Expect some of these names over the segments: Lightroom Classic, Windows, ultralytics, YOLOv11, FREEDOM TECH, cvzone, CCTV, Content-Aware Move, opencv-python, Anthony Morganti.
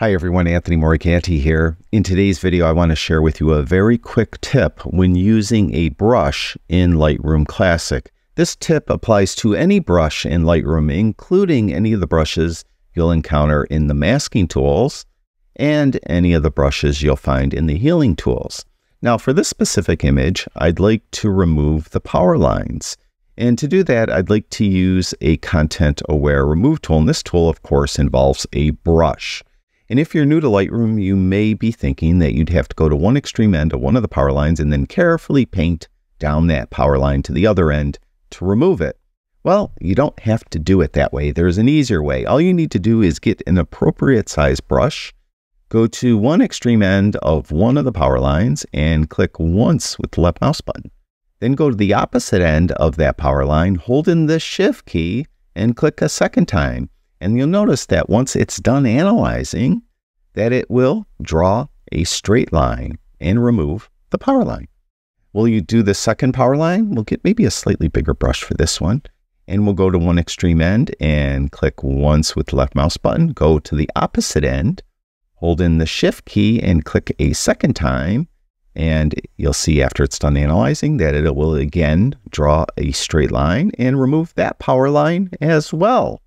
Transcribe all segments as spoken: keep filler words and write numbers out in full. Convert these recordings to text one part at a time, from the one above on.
Hi everyone, Anthony Morganti here. In today's video, I want to share with you a very quick tip when using a brush in Lightroom Classic. This tip applies to any brush in Lightroom, including any of the brushes you'll encounter in the masking tools and any of the brushes you'll find in the healing tools. Now for this specific image, I'd like to remove the power lines. And to do that, I'd like to use a Content-Aware Remove tool. And this tool, of course, involves a brush. And if you're new to Lightroom, you may be thinking that you'd have to go to one extreme end of one of the power lines and then carefully paint down that power line to the other end to remove it. Well, you don't have to do it that way. There's an easier way. All you need to do is get an appropriate size brush, go to one extreme end of one of the power lines and click once with the left mouse button. Then go to the opposite end of that power line, hold in the shift key and click a second time. And you'll notice that once it's done analyzing, that it will draw a straight line and remove the power line. Will you do the second power line? We'll get maybe a slightly bigger brush for this one. And we'll go to one extreme end and click once with the left mouse button, go to the opposite end, hold in the shift key and click a second time. And you'll see after it's done analyzing that it will again draw a straight line and remove that power line as well.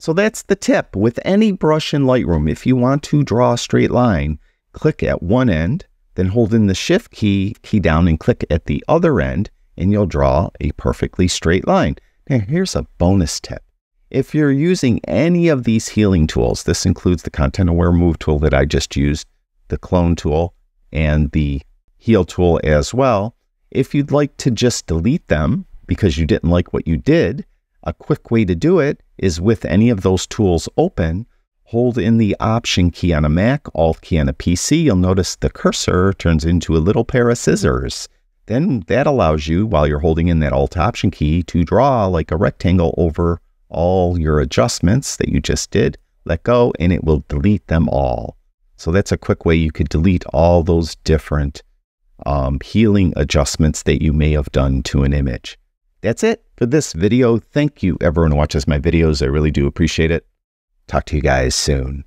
So that's the tip. With any brush in Lightroom, if you want to draw a straight line, click at one end, then hold in the shift key, key down and click at the other end, and you'll draw a perfectly straight line. Now here's a bonus tip. If you're using any of these healing tools, this includes the Content-Aware Move tool that I just used, the Clone tool, and the Heal tool as well. If you'd like to just delete them because you didn't like what you did, a quick way to do it is with any of those tools open, hold in the Option key on a Mac, Alt key on a P C. You'll notice the cursor turns into a little pair of scissors. Then that allows you, while you're holding in that Alt Option key, to draw like a rectangle over all your adjustments that you just did. Let go, and it will delete them all. So that's a quick way you could delete all those different um, healing adjustments that you may have done to an image. That's it for this video. Thank you everyone who watches my videos. I really do appreciate it. Talk to you guys soon.